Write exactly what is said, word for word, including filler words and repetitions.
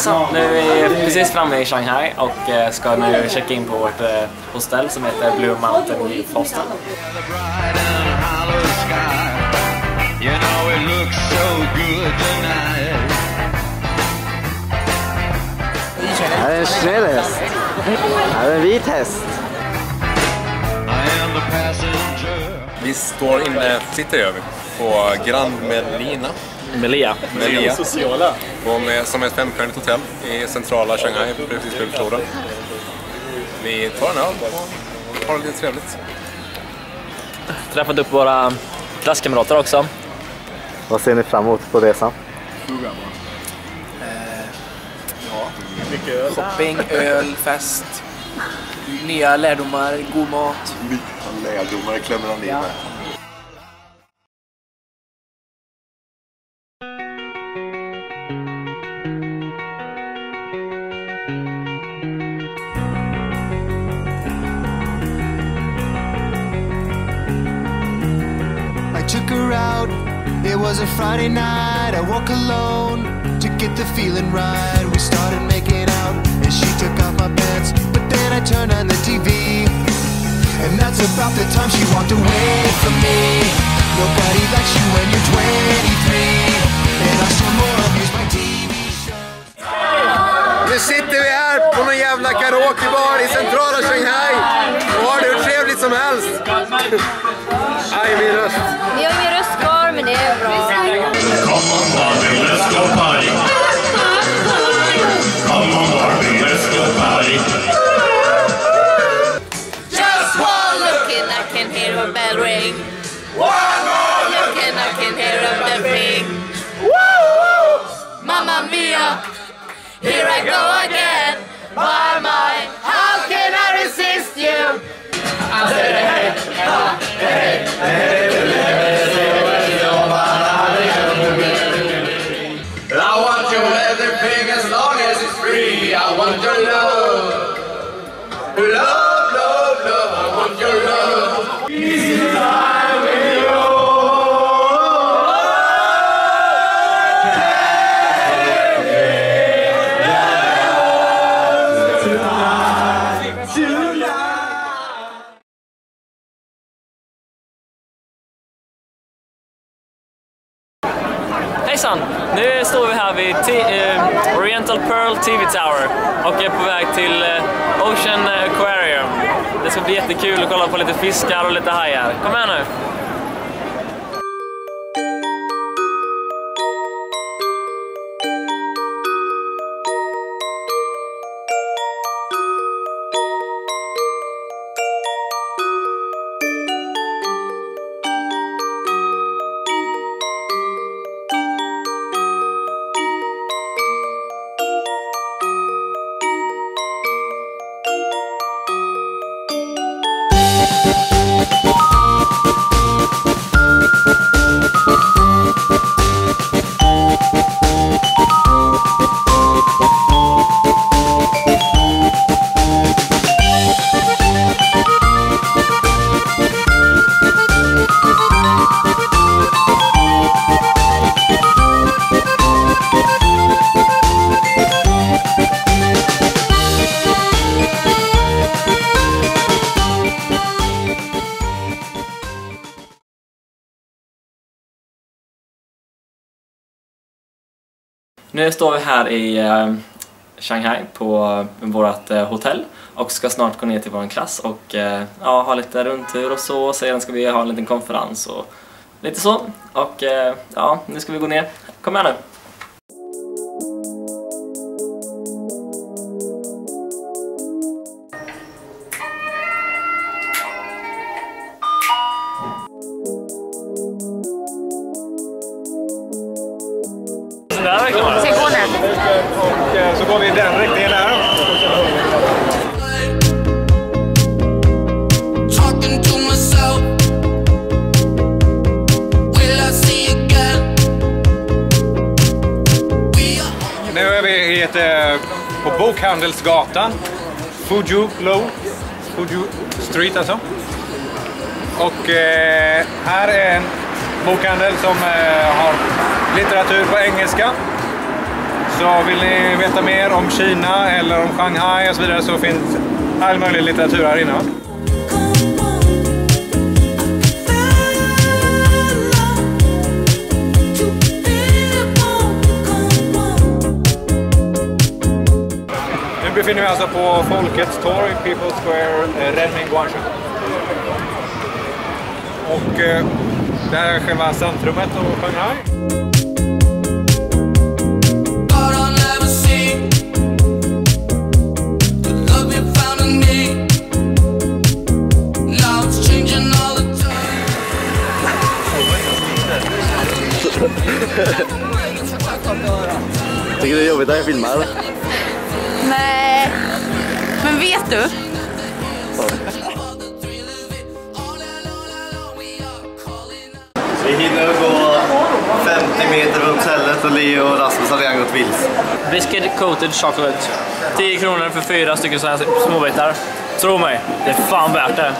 Så, nu är vi precis framme i Shanghai och ska nu checka in på vårt hostel som heter Blue Mountain Hostel. Det här är en snäll häst. Det här är en vit häst. Vi står inne, sitter gör vi, på Gran Meliá. Meliá. Meliá. Som är ett femstjärnigt hotell i centrala Shanghai, precis vid floden. Vi tar en öl och har det lite trevligt. Träffat upp våra klasskamrater också. Vad ser ni fram emot på resan? Mycket öl. Shopping, öl, fest, nya lärdomar, god mat. Nya lärdomar klämmer de in med. I took her out, it was a Friday night, I walk alone. To get the feeling right, we started making out, and she took off my pants, but then I turned on the T V, and that's about the time she walked away from me. Nobody likes you when you're twenty-three, and I still more abuse my T V shows. Nu sitter vi här på någon jävla karaokebar i centrala Shanghai, och har det hur trevligt som helst. Aj, min röst. Ni har min röst kvar, men det är bra. Come on, Barbie, let's go party. Come on, Barbie, let's go party. Just one look and I can hear a bell ring. One more look and I can hear a bell ring. Woo woo! Mamma mia, here I go again. My my, how can I resist you? Hey, hey, hey. Hejsan! Nu står vi här vid T eh, Oriental Pearl T V Tower och är på väg till eh, Ocean Aquarium. Det ska bli jättekul att kolla på lite fiskar och lite hajar. Kom med nu! Nu står vi här i eh, Shanghai på vårt eh, hotell och ska snart gå ner till vår klass och eh, ja, ha lite rundtur och så, och sedan ska vi ha en liten konferens och lite så. Och eh, ja, nu ska vi gå ner. Kom med nu! På Bokhandelsgatan, Fuji Low, Fuji Street alltså. Och eh, här är en bokhandel som eh, har litteratur på engelska, Så vill ni veta mer om Kina eller om Shanghai och så vidare, så finns all möjlig litteratur här inne. Nu befinner vi alltså på Folkets torg, People's Square, Renmin Guangzhou. Och eh, det här är själva centrumet av Shanghai. Tycker du det är jobbigt att jag filmar? Nej, men vet du? Vi hinner gå femtio meter runt hotellet och Leo och Rasmus har redan gått vilse. Biscuit coated chocolate. tio kronor för fyra stycken så här småbitar. Tro mig, det är fan värt det.